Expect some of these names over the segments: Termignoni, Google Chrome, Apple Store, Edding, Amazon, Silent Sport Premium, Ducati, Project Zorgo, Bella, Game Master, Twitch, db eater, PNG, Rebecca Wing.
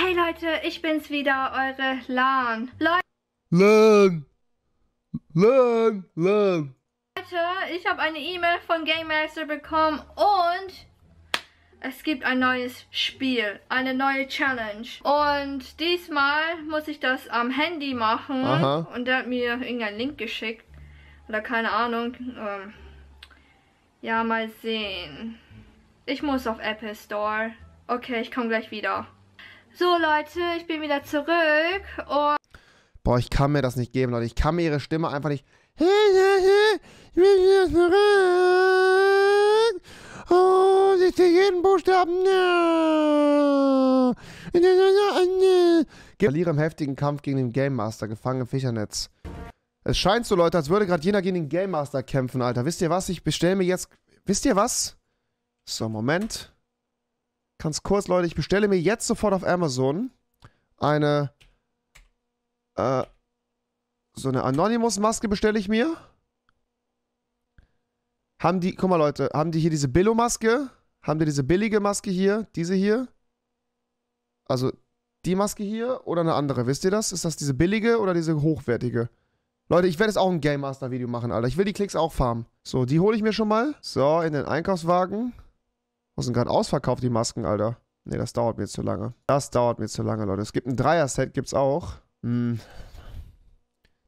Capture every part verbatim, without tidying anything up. Hey Leute, ich bin's wieder, eure Lan. Leute, Lan, Lan, Lan. Leute, ich habe eine E-Mail von Game Master bekommen und es gibt ein neues Spiel, eine neue Challenge. Und diesmal muss ich das am Handy machen. Aha. Und der hat mir irgendeinen Link geschickt oder keine Ahnung. Ähm, ja, mal sehen. Ich muss auf Apple Store. Okay, ich komme gleich wieder. So Leute, ich bin wieder zurück und... Boah, ich kann mir das nicht geben, Leute. Ich kann mir ihre Stimme einfach nicht... Ich bin wieder zurück. Oh, ich sehe jeden Buchstaben. Verliere im heftigen Kampf gegen den Game Master, gefangen im Fischernetz. Es scheint so, Leute, als würde gerade jener gegen den Game Master kämpfen, Alter. Wisst ihr was? Ich bestelle mir jetzt... Wisst ihr was? So, Moment. Ganz kurz, Leute, ich bestelle mir jetzt sofort auf Amazon eine, äh, so eine Anonymous-Maske bestelle ich mir. Haben die, guck mal, Leute, haben die hier diese Billo-Maske? Haben die diese billige Maske hier? Diese hier? Also, die Maske hier oder eine andere? Wisst ihr das? Ist das diese billige oder diese hochwertige? Leute, ich werde jetzt auch ein Game Master-Video machen, Alter. Ich will die Klicks auch farmen. So, die hole ich mir schon mal. So, in den Einkaufswagen. Was sind gerade ausverkauft, die Masken, Alter? Ne, das dauert mir zu lange. Das dauert mir zu lange, Leute. Es gibt ein Dreier-Set, gibt's auch. Hm.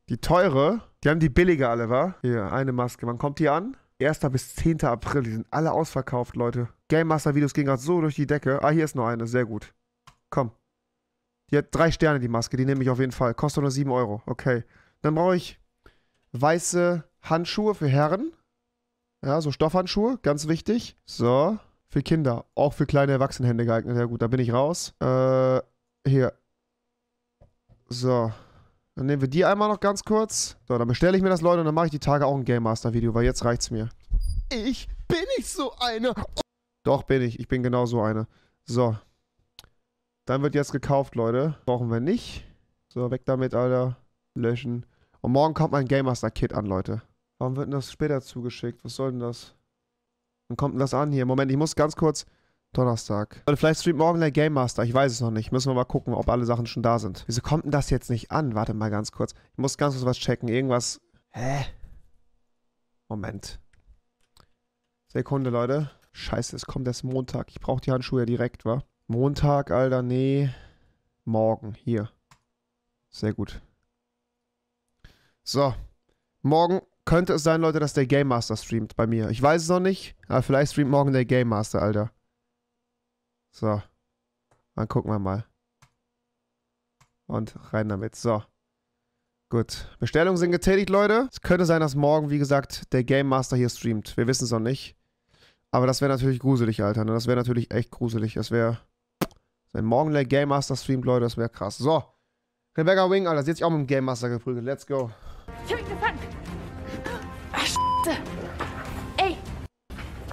Die teure. Die haben die billige alle, wa? Hier, eine Maske. Wann kommt die an? ersten bis zehnten April. Die sind alle ausverkauft, Leute. Game Master-Videos gehen gerade so durch die Decke. Ah, hier ist noch eine. Sehr gut. Komm. Die hat drei Sterne, die Maske. Die nehme ich auf jeden Fall. Kostet nur sieben Euro. Okay. Dann brauche ich weiße Handschuhe für Herren. Ja, so Stoffhandschuhe. Ganz wichtig. So. Für Kinder, auch für kleine Erwachsenenhände geeignet. Ja gut, da bin ich raus. Äh, hier. So. Dann nehmen wir die einmal noch ganz kurz. So, dann bestelle ich mir das, Leute, und dann mache ich die Tage auch ein Game Master Video, weil jetzt reicht's mir. Ich bin nicht so eine. Doch, bin ich. Ich bin genau so eine. So. Dann wird jetzt gekauft, Leute. Brauchen wir nicht. So, weg damit, Alter. Löschen. Und morgen kommt mein Game Master Kit an, Leute. Warum wird denn das später zugeschickt? Was soll denn das? Dann kommt denn das an hier? Moment, ich muss ganz kurz... Donnerstag. Oder vielleicht streamt morgen der Game Master. Ich weiß es noch nicht. Müssen wir mal gucken, ob alle Sachen schon da sind. Wieso kommt denn das jetzt nicht an? Warte mal ganz kurz. Ich muss ganz kurz was checken. Irgendwas... Hä? Moment. Sekunde, Leute. Scheiße, es kommt erst Montag. Ich brauche die Handschuhe ja direkt, wa? Montag, Alter, nee. Morgen, hier. Sehr gut. So. Morgen... Könnte es sein, Leute, dass der Game Master streamt bei mir. Ich weiß es noch nicht, aber vielleicht streamt morgen der Game Master, Alter. So. Dann gucken wir mal. Und rein damit. So. Gut. Bestellungen sind getätigt, Leute. Es könnte sein, dass morgen, wie gesagt, der Game Master hier streamt. Wir wissen es noch nicht. Aber das wäre natürlich gruselig, Alter. Das wäre natürlich echt gruselig. Das wäre... Wenn morgen der Game Master streamt, Leute, das wäre krass. So. Rebecca Wing, Alter. Sie hat sich auch mit dem Game Master geprügelt. Let's go. Ey,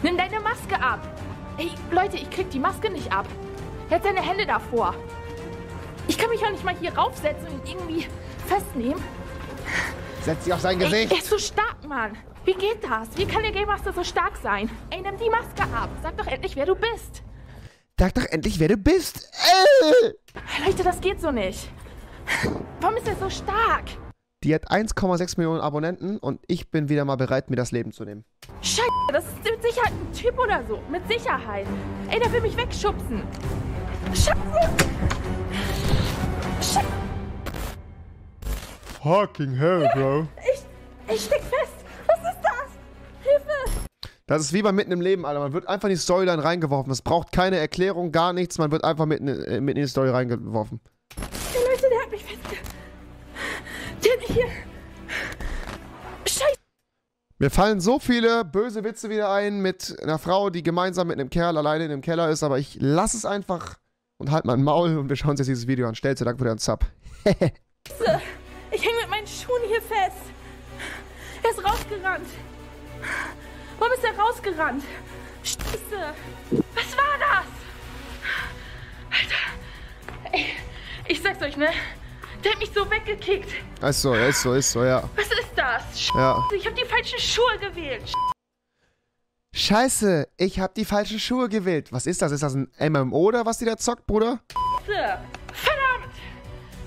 nimm deine Maske ab. Ey, Leute, ich krieg die Maske nicht ab. Er hat seine Hände davor. Ich kann mich auch nicht mal hier raufsetzen und irgendwie festnehmen. Setz sie auf sein Gesicht. Ey, er ist so stark, Mann. Wie geht das? Wie kann der Game Master so stark sein? Ey, nimm die Maske ab. Sag doch endlich, wer du bist. Sag doch endlich, wer du bist. Äh. Leute, das geht so nicht. Warum ist er so stark? Die hat eins Komma sechs Millionen Abonnenten und ich bin wieder mal bereit, mir das Leben zu nehmen. Scheiße, das ist mit Sicherheit ein Typ oder so. Mit Sicherheit. Ey, der will mich wegschubsen. Scheiße. Scheiße. Fucking hell, Bro. Ich, ich steck fest. Was ist das? Hilfe. Das ist wie bei Mitten im Leben, Alter. Man wird einfach in die Storyline reingeworfen. Es braucht keine Erklärung, gar nichts. Man wird einfach mitten, äh, mitten in die Story reingeworfen. Der Leute, der hat mich festgehalten. Hier. Scheiße. Mir fallen so viele böse Witze wieder ein mit einer Frau, die gemeinsam mit einem Kerl alleine in einem Keller ist, aber ich lass es einfach und halt mein Maul und wir schauen uns jetzt dieses Video an. Stellt dir Dank für deinen Sub. Ich hänge mit meinen Schuhen hier fest. Er ist rausgerannt. Warum ist er rausgerannt? Scheiße. Was war das? Alter. Ey, ich sag's euch, ne? Der hat mich so weggekickt. Ach so, ist so, ist so, ja. Was ist das? Scheiße, ja. Ich habe die falschen Schuhe gewählt. Scheiße, ich habe die falschen Schuhe gewählt. Was ist das? Ist das ein M M O oder was die da zockt, Bruder? Scheiße,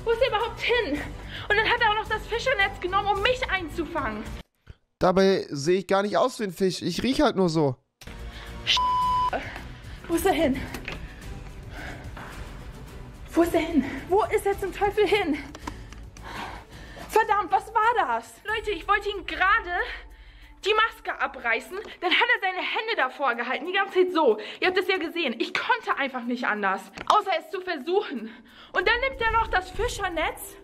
Wo ist er überhaupt hin? Und dann hat er auch noch das Fischernetz genommen, um mich einzufangen. Dabei sehe ich gar nicht aus wie ein Fisch. Ich rieche halt nur so. Wo ist er hin? Wo ist er hin? Wo ist er zum Teufel hin? Verdammt, was war das? Leute, ich wollte ihn gerade die Maske abreißen, dann hat er seine Hände davor gehalten, die ganze Zeit so. Ihr habt es ja gesehen, ich konnte einfach nicht anders, außer es zu versuchen. Und dann nimmt er noch das Fischernetz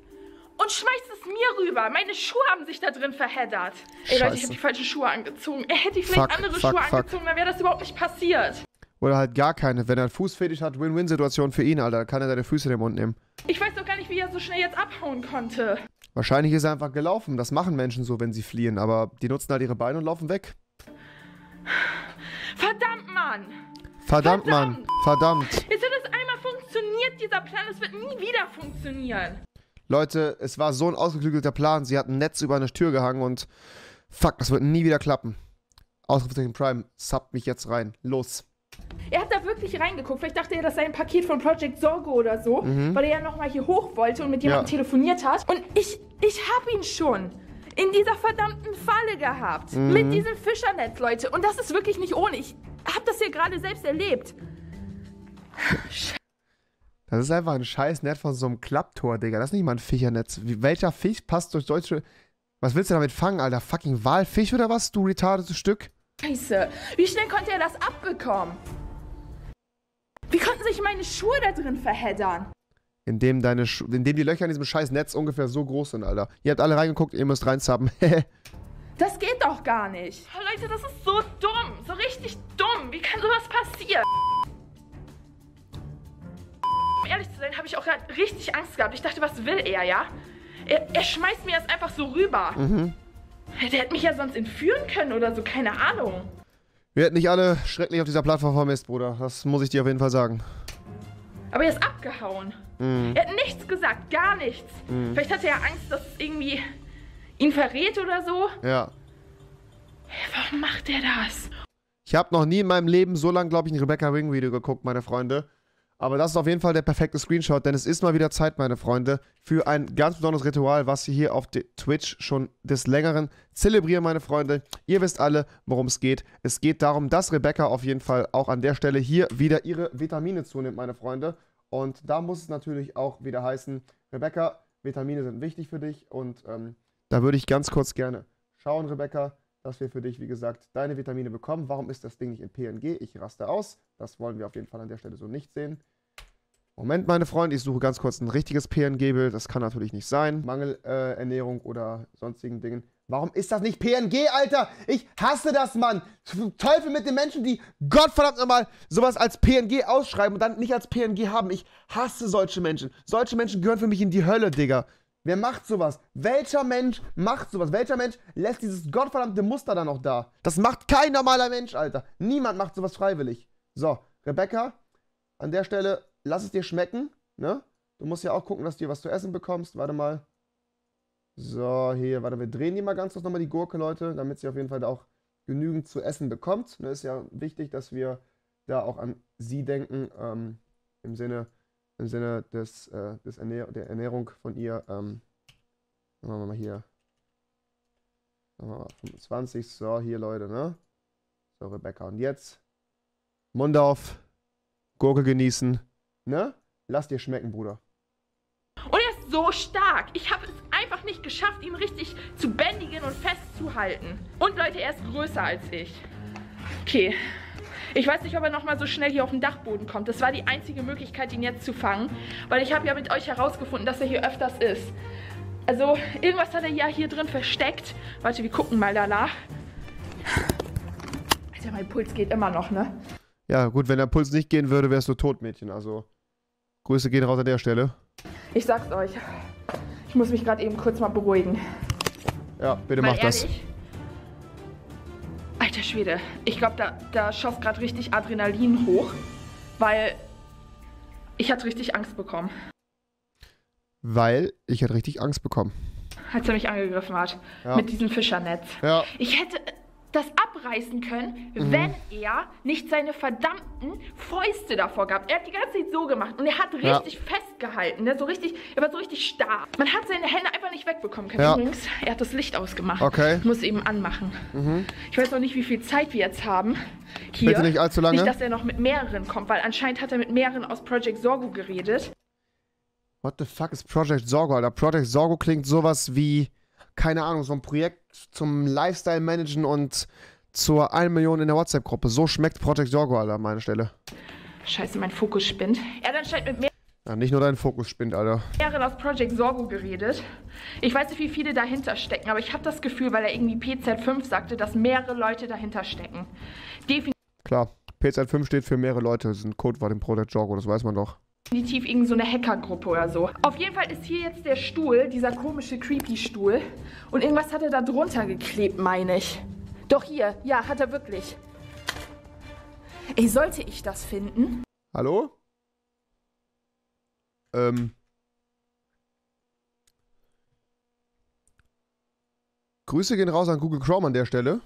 und schmeißt es mir rüber. Meine Schuhe haben sich da drin verheddert. Ey Leute, ich habe die falschen Schuhe angezogen. Er hätte ich vielleicht fuck, andere fuck, Schuhe fuck. angezogen, dann wäre das überhaupt nicht passiert. Oder halt gar keine. Wenn er einen Fußfetisch hat, Win-Win-Situation für ihn, Alter. Da kann er seine Füße in den Mund nehmen. Ich weiß doch gar nicht, wie er so schnell jetzt abhauen konnte. Wahrscheinlich ist er einfach gelaufen. Das machen Menschen so, wenn sie fliehen. Aber die nutzen halt ihre Beine und laufen weg. Verdammt, Mann! Verdammt, Verdammt. Mann! Verdammt! Jetzt hat das einmal funktioniert, dieser Plan. Es wird nie wieder funktionieren. Leute, es war so ein ausgeklügelter Plan. Sie hat ein Netz über eine Tür gehangen und... Fuck, das wird nie wieder klappen. Ausrufezeichen Prime, subbt mich jetzt rein. Los! Er hat da wirklich reingeguckt. Vielleicht dachte er, das sei ein Paket von Project Zorgo oder so, mhm. weil er ja nochmal hier hoch wollte und mit jemandem ja. telefoniert hat. Und ich, ich hab ihn schon in dieser verdammten Falle gehabt. Mhm. Mit diesem Fischernetz, Leute. Und das ist wirklich nicht ohne. Ich hab das hier gerade selbst erlebt. Das ist einfach ein Scheißnetz von so einem Klapptor, Digga. Das ist nicht mal ein Fischernetz. Welcher Fisch passt durch deutsche... Was willst du damit fangen, Alter? Fucking Walfisch oder was, du retardetes Stück? Scheiße, wie schnell konnte er das abbekommen? Wie konnten sich meine Schuhe da drin verheddern? Indem deine Schu indem die Löcher in diesem scheiß Netz ungefähr so groß sind, Alter. Ihr habt alle reingeguckt, ihr müsst reinzappen. Das geht doch gar nicht. Oh, Leute, das ist so dumm. So richtig dumm. Wie kann sowas passieren? Um ehrlich zu sein, habe ich auch gerade richtig Angst gehabt. Ich dachte, was will er, ja? Er, er schmeißt mir das einfach so rüber. Mhm. Der hätte mich ja sonst entführen können oder so, keine Ahnung. Wir hätten nicht alle schrecklich auf dieser Plattform vermisst, Bruder. Das muss ich dir auf jeden Fall sagen. Aber er ist abgehauen. Mhm. Er hat nichts gesagt, gar nichts. Mhm. Vielleicht hatte er Angst, dass es irgendwie ihn verrät oder so. Ja. Warum macht er das? Ich habe noch nie in meinem Leben so lange, glaube ich, ein Rebecca Wing Video geguckt, meine Freunde. Aber das ist auf jeden Fall der perfekte Screenshot, denn es ist mal wieder Zeit, meine Freunde, für ein ganz besonderes Ritual, was wir hier auf Twitch schon des Längeren zelebrieren, meine Freunde. Ihr wisst alle, worum es geht. Es geht darum, dass Rebecca auf jeden Fall auch an der Stelle hier wieder ihre Vitamine zunimmt, meine Freunde. Und da muss es natürlich auch wieder heißen, Rebecca, Vitamine sind wichtig für dich. Und ähm, da würde ich ganz kurz gerne schauen, Rebecca, dass wir für dich, wie gesagt, deine Vitamine bekommen. Warum ist das Ding nicht in P N G? Ich raste aus. Das wollen wir auf jeden Fall an der Stelle so nicht sehen. Moment, meine Freunde, ich suche ganz kurz ein richtiges P N G-Bild. Das kann natürlich nicht sein. Mangelernährung äh, oder sonstigen Dingen. Warum ist das nicht P N G, Alter? Ich hasse das, Mann. Teufel mit den Menschen, die Gottverdammt nochmal sowas als P N G ausschreiben und dann nicht als P N G haben. Ich hasse solche Menschen. Solche Menschen gehören für mich in die Hölle, Digga. Wer macht sowas? Welcher Mensch macht sowas? Welcher Mensch lässt dieses gottverdammte Muster dann noch da? Das macht kein normaler Mensch, Alter. Niemand macht sowas freiwillig. So, Rebecca, an der Stelle, lass es dir schmecken, ne? Du musst ja auch gucken, dass du dir was zu essen bekommst. Warte mal. So, hier, warte, wir drehen die mal ganz kurz nochmal die Gurke, Leute, damit sie auf jeden Fall da auch genügend zu essen bekommt. Ne? Ist ja wichtig, dass wir da auch an sie denken, ähm, im Sinne... Im Sinne des, äh, des Ernähr der Ernährung von ihr, ähm, machen wir mal hier, machen wir mal fünfundzwanzig, so, hier, Leute, ne? So, Rebecca, und jetzt Mund auf, Gurke genießen, ne? Lass dir schmecken, Bruder. Und er ist so stark. Ich habe es einfach nicht geschafft, ihn richtig zu bändigen und festzuhalten. Und, Leute, er ist größer als ich. Okay. Ich weiß nicht, ob er nochmal so schnell hier auf den Dachboden kommt. Das war die einzige Möglichkeit, ihn jetzt zu fangen. Weil ich habe ja mit euch herausgefunden, dass er hier öfters ist. Also, irgendwas hat er ja hier drin versteckt. Warte, wir gucken mal danach. Alter, mein Puls geht immer noch, ne? Ja, gut, wenn der Puls nicht gehen würde, wärst du tot, Mädchen. Also, Grüße gehen raus an der Stelle. Ich sag's euch. Ich muss mich gerade eben kurz mal beruhigen. Ja, bitte macht das. Alter Schwede, ich glaube, da, da schoss gerade richtig Adrenalin hoch, weil ich hatte richtig Angst bekommen. Weil ich hatte richtig Angst bekommen. Als er mich angegriffen hat, ja. Mit diesem Fischernetz. Ja. Ich hätte, das abreißen können, mhm. wenn er nicht seine verdammten Fäuste davor gab. Er hat die ganze Zeit so gemacht und er hat richtig ja. festgehalten, ne? So richtig, er war so richtig starr. Man hat seine Hände einfach nicht wegbekommen können. Ja. Übrigens, er hat das Licht ausgemacht. Okay. Ich muss eben anmachen. Mhm. Ich weiß noch nicht, wie viel Zeit wir jetzt haben hier. Bitte nicht allzu lange. Nicht, dass er noch mit mehreren kommt, weil anscheinend hat er mit mehreren aus Project Zorgo geredet. What the fuck ist Project Zorgo, Alter? Project Zorgo klingt sowas wie... Keine Ahnung, so ein Projekt zum Lifestyle-Managen und zur eine Million in der WhatsApp-Gruppe. So schmeckt Project Zorgo, Alter, an meiner Stelle. Scheiße, mein Fokus spinnt. Er dann scheint mit mehr... Ja, nicht nur dein Fokus spinnt, Alter. Mehreren aus Project Zorgo geredet. Ich weiß nicht, wie viele dahinter stecken, aber ich habe das Gefühl, weil er irgendwie P Z fünf sagte, dass mehrere Leute dahinter stecken. Definitiv. Klar, P Z fünf steht für mehrere Leute. Das ist ein Codewort im Project Zorgo, das weiß man doch. Definitiv irgend so eine Hackergruppe oder so. Auf jeden Fall ist hier jetzt der Stuhl, dieser komische Creepy-Stuhl. Und irgendwas hat er da drunter geklebt, meine ich. Doch hier, ja, hat er wirklich. Ey, sollte ich das finden? Hallo? Ähm. Grüße gehen raus an Google Chrome an der Stelle.